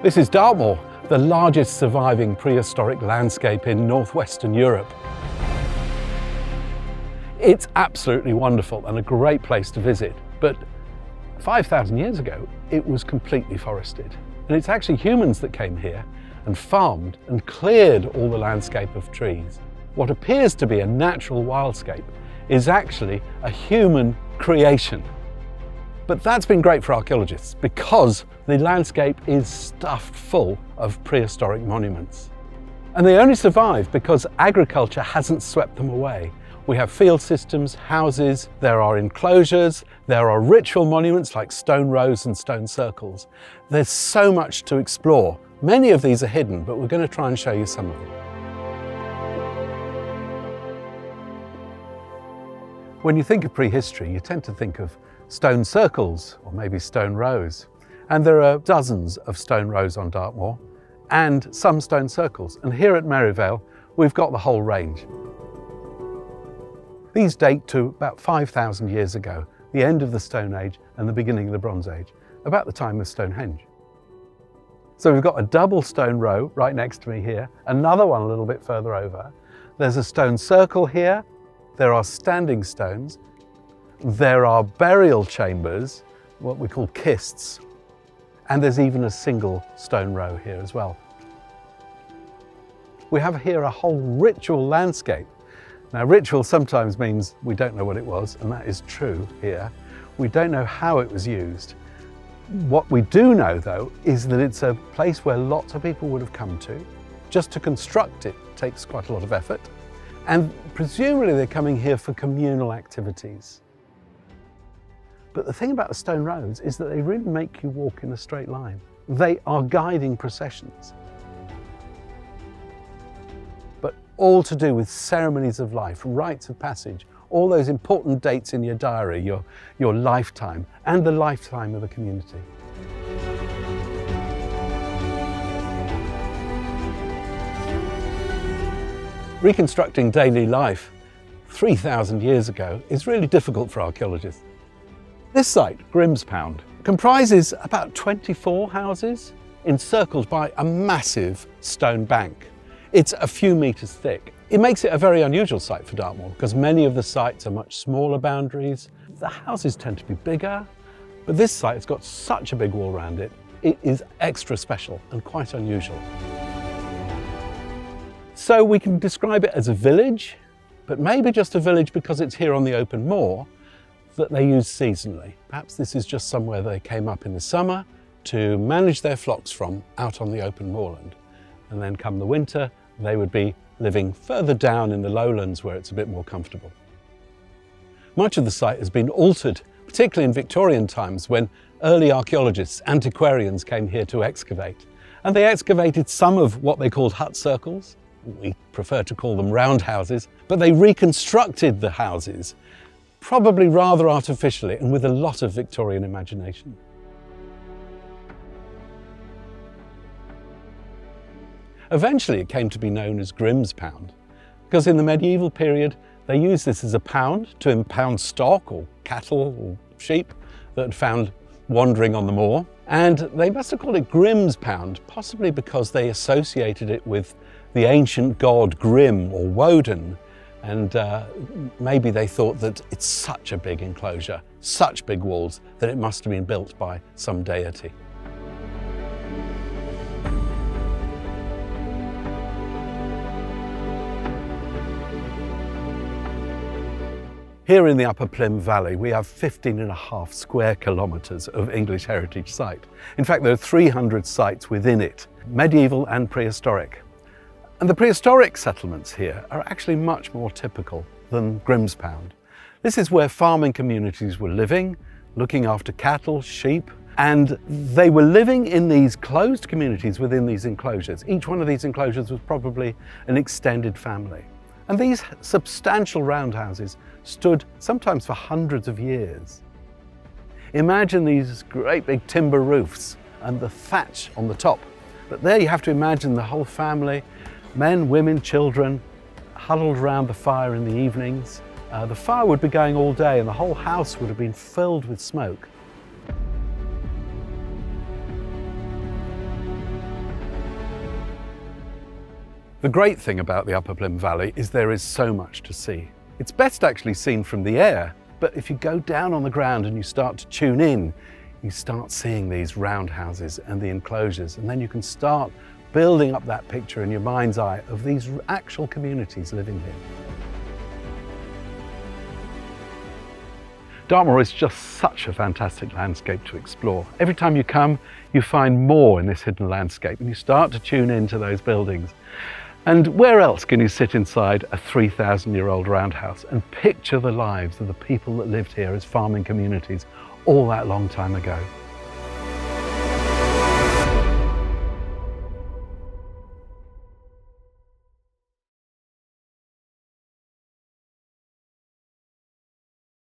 This is Dartmoor, the largest surviving prehistoric landscape in northwestern Europe. It's absolutely wonderful and a great place to visit, but 5,000 years ago it was completely forested. And it's actually humans that came here and farmed and cleared all the landscape of trees. What appears to be a natural wildscape is actually a human creation. But that's been great for archaeologists because the landscape is stuffed full of prehistoric monuments. And they only survive because agriculture hasn't swept them away. We have field systems, houses, there are enclosures, there are ritual monuments like stone rows and stone circles. There's so much to explore. Many of these are hidden, but we're going to try and show you some of them. When you think of prehistory, you tend to think of stone circles or maybe stone rows. And there are dozens of stone rows on Dartmoor and some stone circles. And here at Merrivale, we've got the whole range. These date to about 5,000 years ago, the end of the Stone Age and the beginning of the Bronze Age, about the time of Stonehenge. So we've got a double stone row right next to me here, another one a little bit further over. There's a stone circle here, there are standing stones, there are burial chambers, what we call kists, and there's even a single stone row here as well. We have here a whole ritual landscape. Now, ritual sometimes means we don't know what it was, and that is true here. We don't know how it was used. What we do know, though, is that it's a place where lots of people would have come to. Just to construct it takes quite a lot of effort. And presumably they're coming here for communal activities. But the thing about the stone roads is that they really make you walk in a straight line. They are guiding processions. All to do with ceremonies of life, rites of passage, all those important dates in your diary, your lifetime, and the lifetime of the community. Reconstructing daily life 3,000 years ago is really difficult for archaeologists. This site, Grimspound, comprises about 24 houses encircled by a massive stone bank. It's a few metres thick. It makes it a very unusual site for Dartmoor because many of the sites are much smaller boundaries. The houses tend to be bigger, but this site has got such a big wall around it, it is extra special and quite unusual. So we can describe it as a village, but maybe just a village because it's here on the open moor that they use seasonally. Perhaps this is just somewhere they came up in the summer to manage their flocks from out on the open moorland. And then come the winter, they would be living further down in the lowlands where it's a bit more comfortable. Much of the site has been altered, particularly in Victorian times when early archaeologists, antiquarians came here to excavate. And they excavated some of what they called hut circles. We prefer to call them roundhouses, but they reconstructed the houses, probably rather artificially and with a lot of Victorian imagination. Eventually it came to be known as Grimspound, because in the medieval period they used this as a pound to impound stock or cattle or sheep that had found wandering on the moor. And they must have called it Grimspound, possibly because they associated it with the ancient god Grim or Woden. And maybe they thought that it's such a big enclosure, such big walls, that it must have been built by some deity. Here in the Upper Plym Valley, we have 15.5 square kilometres of English Heritage Site. In fact, there are 300 sites within it, medieval and prehistoric. And the prehistoric settlements here are actually much more typical than Grimspound. This is where farming communities were living, looking after cattle, sheep, and they were living in these closed communities within these enclosures. Each one of these enclosures was probably an extended family. And these substantial roundhouses stood sometimes for hundreds of years. Imagine these great big timber roofs and the thatch on the top. But there you have to imagine the whole family, men, women, children, huddled around the fire in the evenings. The fire would be going all day and the whole house would have been filled with smoke. The great thing about the Upper Plym Valley is there is so much to see. It's best actually seen from the air, but if you go down on the ground and you start to tune in, you start seeing these roundhouses and the enclosures, and then you can start building up that picture in your mind's eye of these actual communities living here. Dartmoor is just such a fantastic landscape to explore. Every time you come, you find more in this hidden landscape and you start to tune into those buildings. And where else can you sit inside a 3,000-year-old roundhouse and picture the lives of the people that lived here as farming communities all that long time ago?